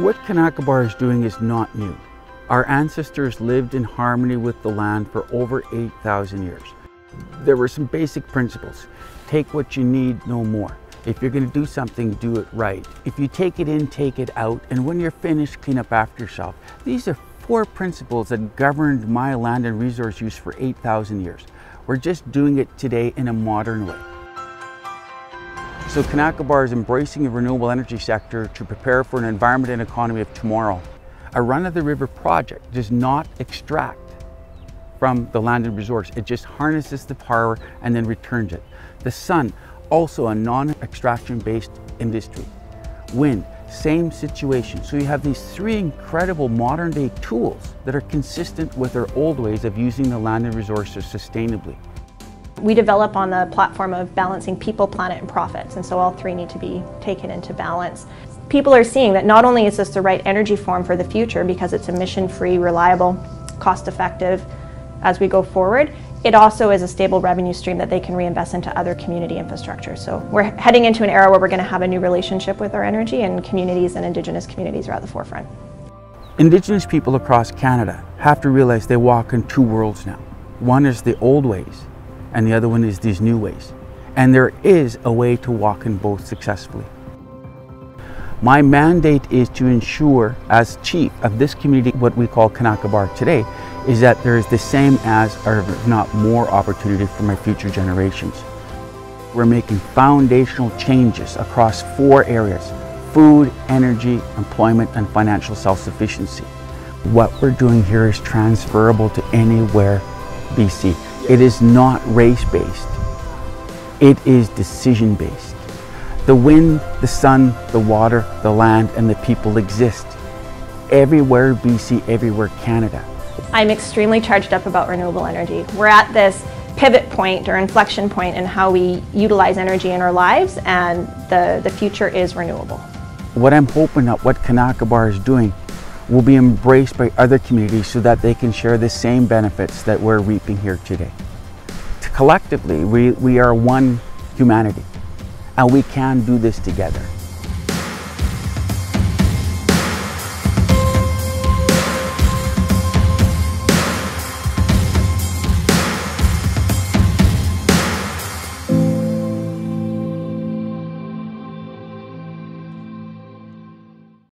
What Kanaka Bar is doing is not new. Our ancestors lived in harmony with the land for over 8,000 years. There were some basic principles. Take what you need, no more. If you're going to do something, do it right. If you take it in, take it out. And when you're finished, clean up after yourself. These are four principles that governed my land and resource use for 8,000 years. We're just doing it today in a modern way. So Kanaka Bar is embracing the renewable energy sector to prepare for an environment and economy of tomorrow. A run-of-the-river project does not extract from the land and resource. It just harnesses the power and then returns it. The sun, also a non-extraction based industry. Wind, same situation. So you have these three incredible modern day tools that are consistent with our old ways of using the land and resources sustainably. We develop on the platform of balancing people, planet, and profits, and so all three need to be taken into balance. People are seeing that not only is this the right energy form for the future because it's emission-free, reliable, cost-effective as we go forward, it also is a stable revenue stream that they can reinvest into other community infrastructure. So we're heading into an era where we're going to have a new relationship with our energy, and communities and Indigenous communities are at the forefront. Indigenous people across Canada have to realize they walk in two worlds now. One is the old ways, and the other one is these new ways. And there is a way to walk in both successfully. My mandate is to ensure, as chief of this community, what we call Kanaka Bar today, is that there is the same as, or if not more, opportunity for my future generations. We're making foundational changes across four areas: food, energy, employment, and financial self-sufficiency. What we're doing here is transferable to anywhere BC. It is not race-based, it is decision-based. The wind, the sun, the water, the land, and the people exist everywhere BC, everywhere Canada. I'm extremely charged up about renewable energy. We're at this pivot point or inflection point in how we utilize energy in our lives, and the future is renewable. What I'm hoping that what Kanaka Bar is doing will be embraced by other communities so that they can share the same benefits that we're reaping here today. Collectively, we are one humanity, and we can do this together.